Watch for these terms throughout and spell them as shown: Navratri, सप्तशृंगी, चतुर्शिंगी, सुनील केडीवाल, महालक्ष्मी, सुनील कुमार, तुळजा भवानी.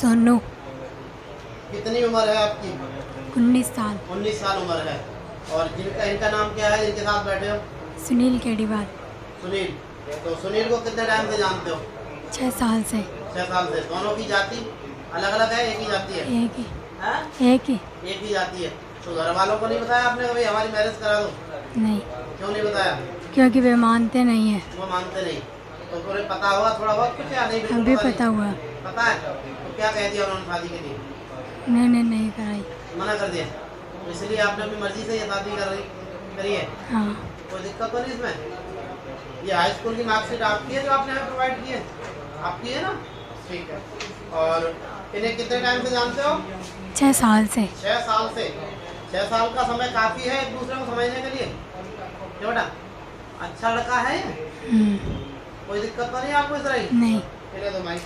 सोनू। कितनी उम्र है आपकी? 19 साल। 19 साल उम्र है। और इनका नाम क्या है जिनके साथ बैठे हो? सुनील केडीवाल। सुनील, तो सुनील को कितने टाइम से जानते हो? 6 साल से। 6 साल से। दोनों की जाति अलग अलग है? एक ही जाति है। एक ही है? एक ही जाति है। तो घर वालों को नहीं बताया आपने कभी हमारी मैरिज करा दो? नहीं। क्यों नहीं बताया? क्योंकि वे मानते नहीं है। वो मानते नहीं। तो उन्हें पता हुआ थोड़ा बहुत कुछ या नहीं? अभी पता हुआ। पता है? तो क्या कह दिया उन्होंने शादी के लिए? नहीं कराई, मना कर दिया। इसलिए आपने अपनी मर्जी से ये शादी करी है? हाँ। कोई दिक्कत तो नहीं इसमें? ये हाई स्कूल की मार्कशीट आपकी है जो आपने हमें प्रोवाइड की है? आपकी है ना? ठीक है। और इन्हें कितने टाइम से जानते हो? 6 साल से। 6 साल से। 6 साल का समय काफ़ी है एक दूसरे को समझने के लिए। क्यों बेटा, अच्छा लड़का है? कोई दिक्कत तो नहीं आपको इस तरह? नहीं। तो भाई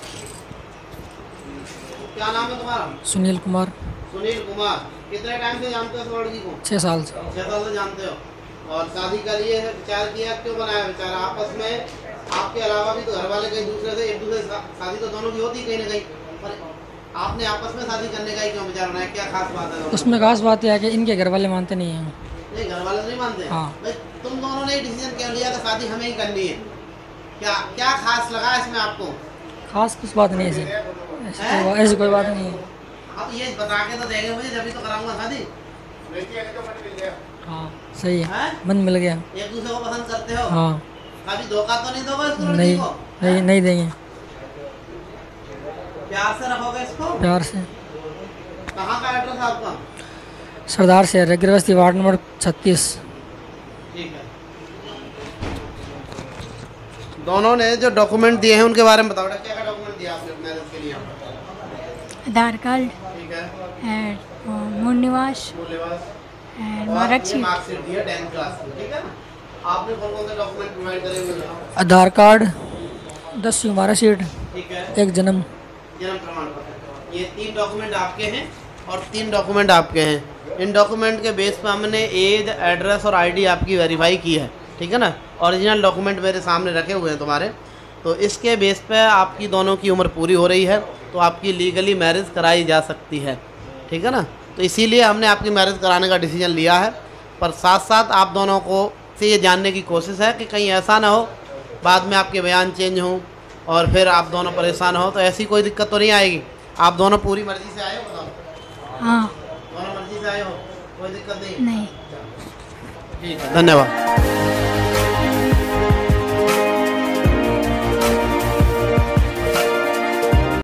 क्या नाम है तुम्हारा? सुनील कुमार। सुनील कुमार। कितने टाइम से जानते हो लड़की को? 6 साल से। 6 साल से जानते हो। और शादी का लिए विचार किया, क्यों बनाया विचार? आपस में आपके अलावा भी तो घर वाले कहीं दूसरे से, एक दूसरे से शादी तो दोनों की होती कहीं ना कहीं, पर आपने आपस में शादी करने का ही क्यों विचार बनाया? क्या खास बात है उसमें? खास बात यह है कि इनके घर वाले मानते नहीं हैं। नहीं, घर वाले नहीं मानते। हाँ। भाई तुम दोनों ने डिसीजन क्यों लिया कि शादी हमें ही करनी है? क्या क्या खास लगा इसमें आपको? खास कुछ बात नहीं है। ऐसी कोई बात नहीं है। आप ये बता के तो देंगे मुझे, जब भी तो कराऊंगा शादी। हाँ सही है। मन मिल गया। एक दूसरे को पसंद करते हो? हाँ। कभी धोखा तो नहीं दोगे इसको? नहीं देंगे। प्यार से रखोगे इसको? प्यार से। कहाँ का एड्रेस आपका? सरदार शहर है, गिरवस्ती, वार्ड नंबर 36। ठीक है। दोनों ने जो डॉक्यूमेंट दिए हैं उनके बारे में बताओ। क्या क्या डॉक्यूमेंट दिया आपने मैरिज के लिए? आधार कार्ड, ठीक है, मूल निवास, मार्कशीट दिया 10th क्लास की, ठीक है। आपने कौन-कौन से डॉक्यूमेंट प्रोवाइड करे हुए? आधार कार्ड, 10वीं मार्कशीट, ठीक है, एक जन्म प्रमाण पत्र। ये 3 डॉक्यूमेंट आपके हैं और 3 डॉक्यूमेंट आपके हैं। इन डॉक्यूमेंट के बेस पर हमने एज, एड्रेस और आईडी आपकी वेरीफाई की है, ठीक है ना। ओरिजिनल डॉक्यूमेंट मेरे सामने रखे हुए हैं तुम्हारे, तो इसके बेस पे आपकी दोनों की उम्र पूरी हो रही है तो आपकी लीगली मैरिज कराई जा सकती है, ठीक है ना। तो इसीलिए हमने आपकी मैरिज कराने का डिसीजन लिया है, पर साथ साथ आप दोनों को से ये जानने की कोशिश है कि कहीं ऐसा ना हो बाद में आपके बयान चेंज हों और फिर आप दोनों परेशान हो। तो ऐसी कोई दिक्कत तो नहीं आएगी? आप दोनों पूरी मर्जी से आए हो? बताओ। हाँ, दोनों मर्जी से आए हो, कोई दिक्कत नहीं? नहीं। ठीक है, धन्यवाद।